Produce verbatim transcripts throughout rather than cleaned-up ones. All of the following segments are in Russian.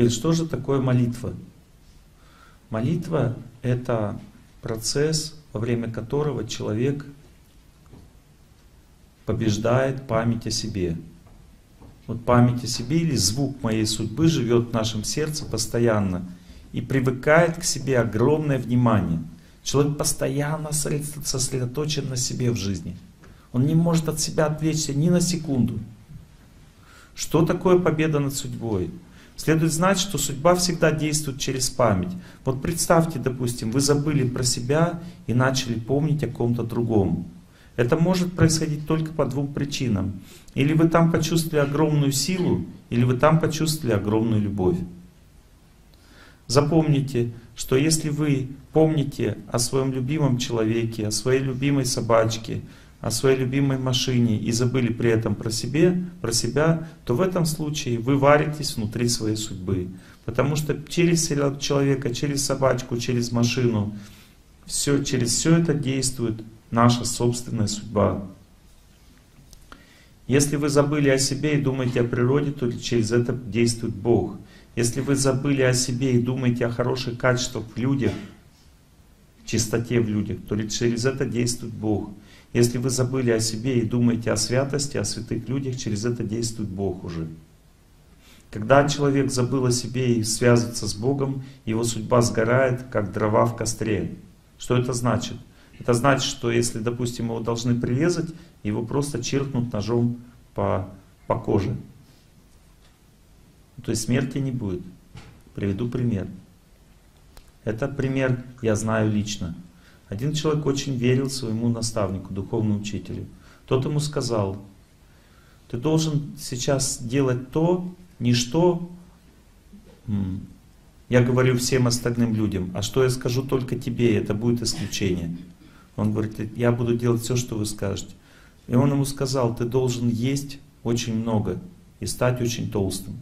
Теперь, что же такое молитва? Молитва — это процесс, во время которого человек побеждает память о себе. Вот память о себе или звук моей судьбы живет в нашем сердце постоянно и привыкает к себе огромное внимание. Человек постоянно сосредоточен на себе в жизни. Он не может от себя отвлечься ни на секунду. Что такое победа над судьбой? Следует знать, что судьба всегда действует через память. Вот представьте, допустим, вы забыли про себя и начали помнить о ком-то другом. Это может происходить только по двум причинам. Или вы там почувствовали огромную силу, или вы там почувствовали огромную любовь. Запомните, что если вы помните о своем любимом человеке, о своей любимой собачке, о своей любимой машине и забыли при этом про, себе, про себя, то в этом случае вы варитесь внутри своей судьбы. Потому что через человека, через собачку, через машину, все, через все это действует наша собственная судьба. Если вы забыли о себе и думаете о природе, то через это действует Бог. Если вы забыли о себе и думаете о хороших качествах в людях, чистоте в людях, то через это действует Бог. Если вы забыли о себе и думаете о святости, о святых людях, через это действует Бог уже. Когда человек забыл о себе и связывается с Богом, его судьба сгорает, как дрова в костре. Что это значит? Это значит, что если, допустим, его должны прирезать, его просто чиркнут ножом по, по коже. То есть смерти не будет. Приведу пример. Это пример я знаю лично. Один человек очень верил своему наставнику, духовному учителю. Тот ему сказал: ты должен сейчас делать то, не что я говорю всем остальным людям, а что я скажу только тебе, это будет исключение. Он говорит: я буду делать все, что вы скажете. И он ему сказал: ты должен есть очень много и стать очень толстым.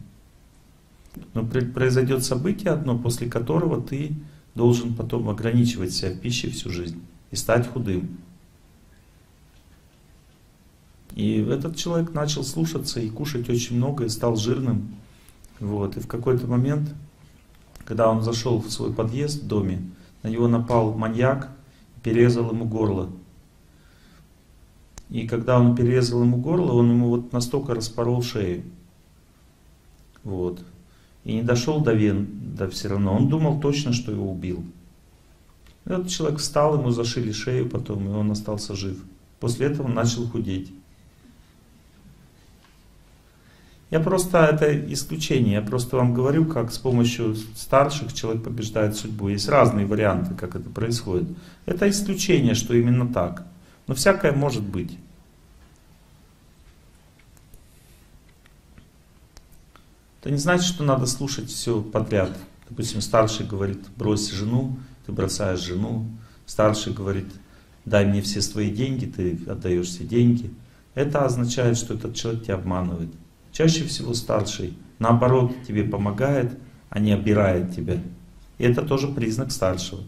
Но произойдет событие одно, после которого ты должен потом ограничивать себя в пище всю жизнь и стать худым. И этот человек начал слушаться и кушать очень много, и стал жирным. Вот. И в какой-то момент, когда он зашел в свой подъезд в доме, на него напал маньяк, перерезал ему горло. И когда он перерезал ему горло, он ему вот настолько распорол шею. Вот. И не дошел до вен, да все равно. Он думал точно, что его убил. Этот человек встал, ему зашили шею потом, и он остался жив. После этого он начал худеть. Я просто, это исключение, я просто вам говорю, как с помощью старших человек побеждает судьбу. Есть разные варианты, как это происходит. Это исключение, что именно так. Но всякое может быть. Это не значит, что надо слушать все подряд. Допустим, старший говорит: брось жену, ты бросаешь жену. Старший говорит: дай мне все свои деньги, ты отдаешь все деньги. Это означает, что этот человек тебя обманывает. Чаще всего старший, наоборот, тебе помогает, а не обирает тебя. И это тоже признак старшего.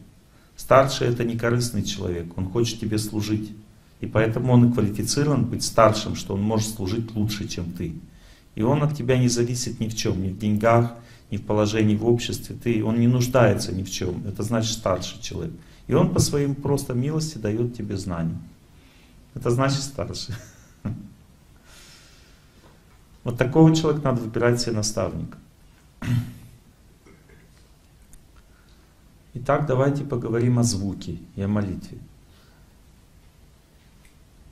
Старший — это некорыстный человек, он хочет тебе служить. И поэтому он и квалифицирован быть старшим, что он может служить лучше, чем ты. И он от тебя не зависит ни в чем, ни в деньгах, ни в положении в обществе. Ты, он не нуждается ни в чем, это значит старший человек. И он по своим просто милости дает тебе знания. Это значит старший. Вот такого человека надо выбирать себе наставника. Итак, давайте поговорим о звуке и о молитве.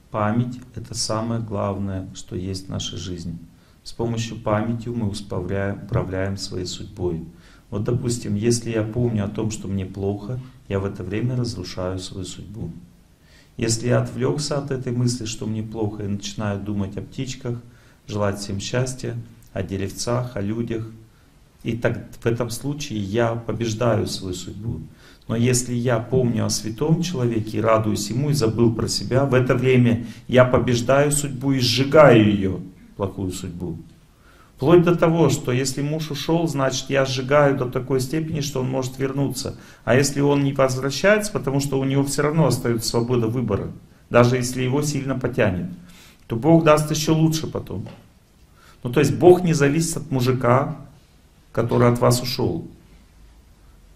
Память — это самое главное, что есть в нашей жизни. С помощью памяти мы управляем, управляем своей судьбой. Вот, допустим, если я помню о том, что мне плохо, я в это время разрушаю свою судьбу. Если я отвлекся от этой мысли, что мне плохо, и начинаю думать о птичках, желать всем счастья, о деревцах, о людях. И так, в этом случае я побеждаю свою судьбу. Но если я помню о святом человеке и радуюсь ему, и забыл про себя, в это время я побеждаю судьбу и сжигаю ее, плохую судьбу. Вплоть до того, что если муж ушел, значит я сжигаю до такой степени, что он может вернуться. А если он не возвращается, потому что у него все равно остается свобода выбора, даже если его сильно потянет, то Бог даст еще лучше потом. Ну то есть Бог не зависит от мужика, который от вас ушел.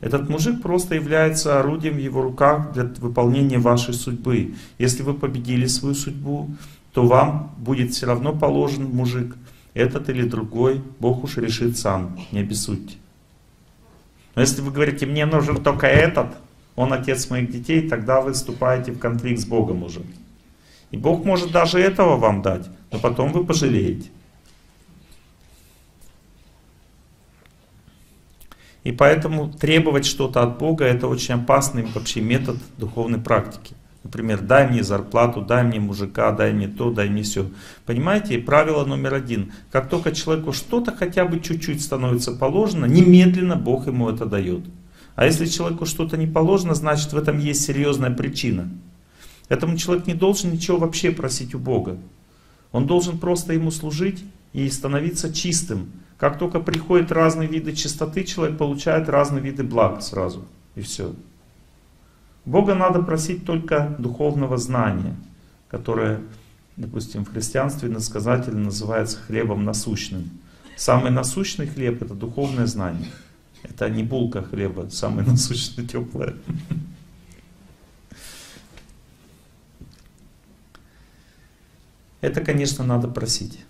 Этот мужик просто является орудием в его руках для выполнения вашей судьбы. Если вы победили свою судьбу, то вам будет все равно положен мужик, этот или другой, Бог уж решит сам, не обессудьте. Но если вы говорите, мне нужен только этот, он отец моих детей, тогда вы вступаете в конфликт с Богом уже. И Бог может даже этого вам дать, но потом вы пожалеете. И поэтому требовать что-то от Бога — это очень опасный вообще метод духовной практики. Например, дай мне зарплату, дай мне мужика, дай мне то, дай мне все. Понимаете, правило номер один. Как только человеку что-то хотя бы чуть-чуть становится положено, немедленно Бог ему это дает. А если человеку что-то не положено, значит в этом есть серьезная причина. Этому человек не должен ничего вообще просить у Бога. Он должен просто ему служить и становиться чистым. Как только приходят разные виды чистоты, человек получает разные виды благ сразу. И все. Бога надо просить только духовного знания, которое, допустим, в христианстве иносказательно называется хлебом насущным. Самый насущный хлеб — это духовное знание. Это не булка хлеба, самое насущное, теплое. Это, конечно, надо просить.